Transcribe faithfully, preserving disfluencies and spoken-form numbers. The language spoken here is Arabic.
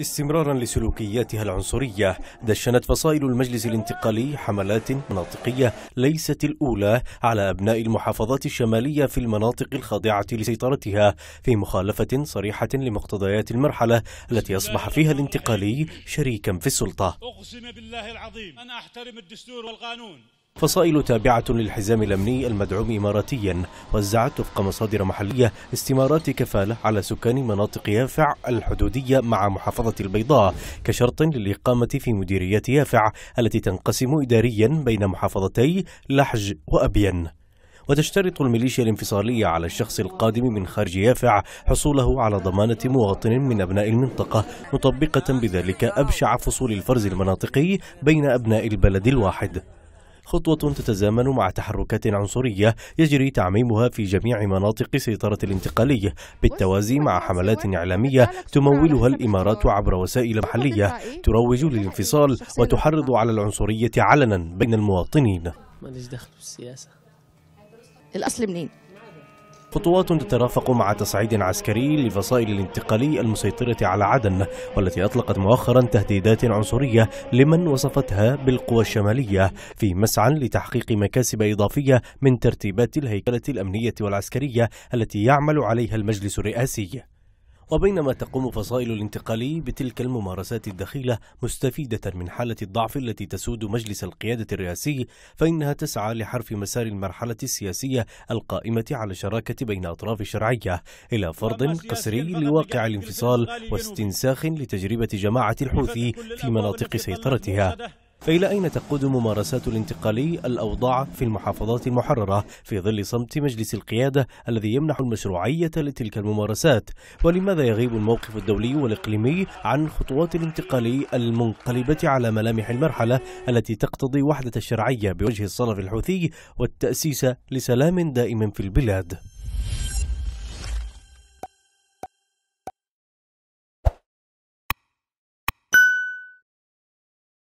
استمرارا لسلوكياتها العنصرية، دشنت فصائل المجلس الانتقالي حملات مناطقية ليست الأولى على أبناء المحافظات الشمالية في المناطق الخاضعة لسيطرتها، في مخالفة صريحة لمقتضيات المرحلة التي أصبح فيها الانتقالي شريكا في السلطة. أقسم بالله العظيم أنا أحترم الدستور والقانون. فصائل تابعة للحزام الأمني المدعوم إماراتيا وزعت وفق مصادر محلية استمارات كفالة على سكان مناطق يافع الحدودية مع محافظة البيضاء كشرط للإقامة في مديرية يافع التي تنقسم إداريا بين محافظتي لحج وأبين. وتشترط الميليشيا الانفصالية على الشخص القادم من خارج يافع حصوله على ضمانة مواطن من أبناء المنطقة، مطبقة بذلك أبشع فصول الفرز المناطقي بين أبناء البلد الواحد. خطوة تتزامن مع تحركات عنصرية يجري تعميمها في جميع مناطق سيطرة الانتقالي، بالتوازي مع حملات إعلامية تمولها الإمارات عبر وسائل محلية تروج للانفصال وتحرض على العنصرية علنا بين المواطنين. ماليش دخل بالسياسة. الأصل منين؟ خطوات تترافق مع تصعيد عسكري لفصائل الانتقالي المسيطرة على عدن، والتي أطلقت مؤخرا تهديدات عنصرية لمن وصفتها بالقوى الشمالية، في مسعى لتحقيق مكاسب إضافية من ترتيبات الهيكلة الأمنية والعسكرية التي يعمل عليها المجلس الرئاسي. وبينما تقوم فصائل الانتقالي بتلك الممارسات الدخيلة مستفيدة من حالة الضعف التي تسود مجلس القيادة الرئاسي، فإنها تسعى لحرف مسار المرحلة السياسية القائمة على الشراكة بين أطراف الشرعية إلى فرض قسري لواقع الانفصال واستنساخ لتجربة جماعة الحوثي في مناطق سيطرتها. فإلى أين تقود ممارسات الانتقالي الأوضاع في المحافظات المحررة في ظل صمت مجلس القيادة الذي يمنح المشروعية لتلك الممارسات؟ ولماذا يغيب الموقف الدولي والإقليمي عن خطوات الانتقالي المنقلبة على ملامح المرحلة التي تقتضي وحدة الشرعية بوجه الصلف الحوثي والتأسيس لسلام دائم في البلاد؟